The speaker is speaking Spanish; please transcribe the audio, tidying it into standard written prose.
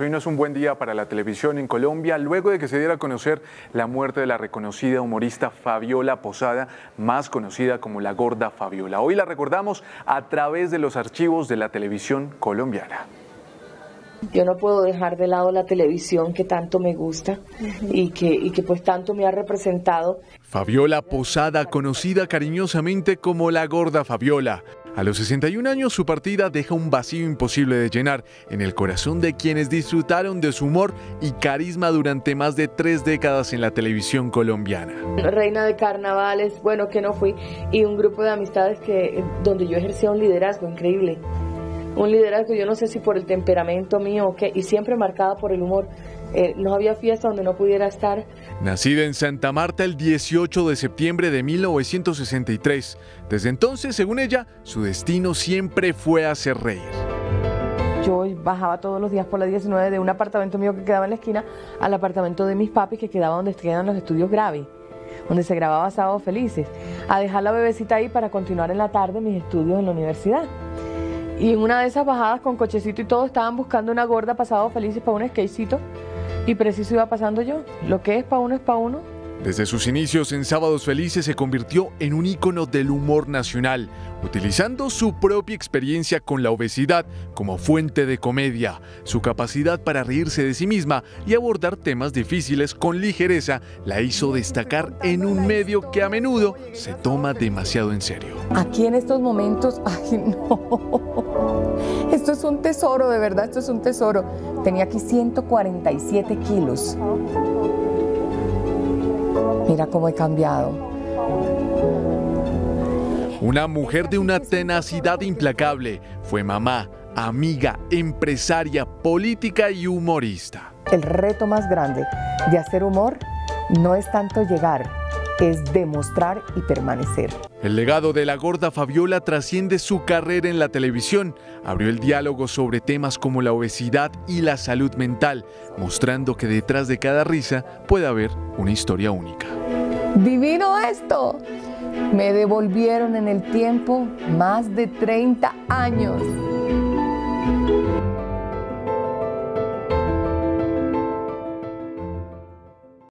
Hoy no es un buen día para la televisión en Colombia, luego de que se diera a conocer la muerte de la reconocida humorista Fabiola Posada, más conocida como La Gorda Fabiola. Hoy la recordamos a través de los archivos de la televisión colombiana. Yo no puedo dejar de lado la televisión que tanto me gusta y que pues tanto me ha representado. Fabiola Posada, conocida cariñosamente como La Gorda Fabiola. A los 61 años su partida deja un vacío imposible de llenar en el corazón de quienes disfrutaron de su humor y carisma durante más de 3 décadas en la televisión colombiana. Reina de carnavales, bueno, que no fui, y un grupo de amistades donde yo ejercía un liderazgo increíble. Un liderazgo, yo no sé si por el temperamento mío o qué, y siempre marcada por el humor. No había fiesta donde no pudiera estar. Nacida en Santa Marta el 18 de septiembre de 1963. Desde entonces, según ella, su destino siempre fue hacer reír. Yo bajaba todos los días por la 19 de un apartamento mío que quedaba en la esquina al apartamento de mis papis, que quedaba donde quedan los estudios Gravi, donde se grababa Sábados Felices, a dejar la bebecita ahí para continuar en la tarde mis estudios en la universidad. Y en una de esas bajadas con cochecito y todo, estaban buscando una gorda pasado felices para un skatecito, y preciso iba pasando yo. Lo que es para uno es para uno. Desde sus inicios en Sábados Felices se convirtió en un ícono del humor nacional, utilizando su propia experiencia con la obesidad como fuente de comedia, su capacidad para reírse de sí misma y abordar temas difíciles con ligereza la hizo destacar en un medio que a menudo se toma demasiado en serio. Aquí en estos momentos, ay no, esto es un tesoro, de verdad, esto es un tesoro. Tenía aquí 147 kilos. Mira cómo he cambiado. Una mujer de una tenacidad implacable. Fue mamá, amiga, empresaria, política y humorista. El reto más grande de hacer humor no es tanto llegar, es demostrar y permanecer. El legado de La Gorda Fabiola trasciende su carrera en la televisión. Abrió el diálogo sobre temas como la obesidad y la salud mental, mostrando que detrás de cada risa puede haber una historia única. ¡Divino esto! Me devolvieron en el tiempo más de 30 años.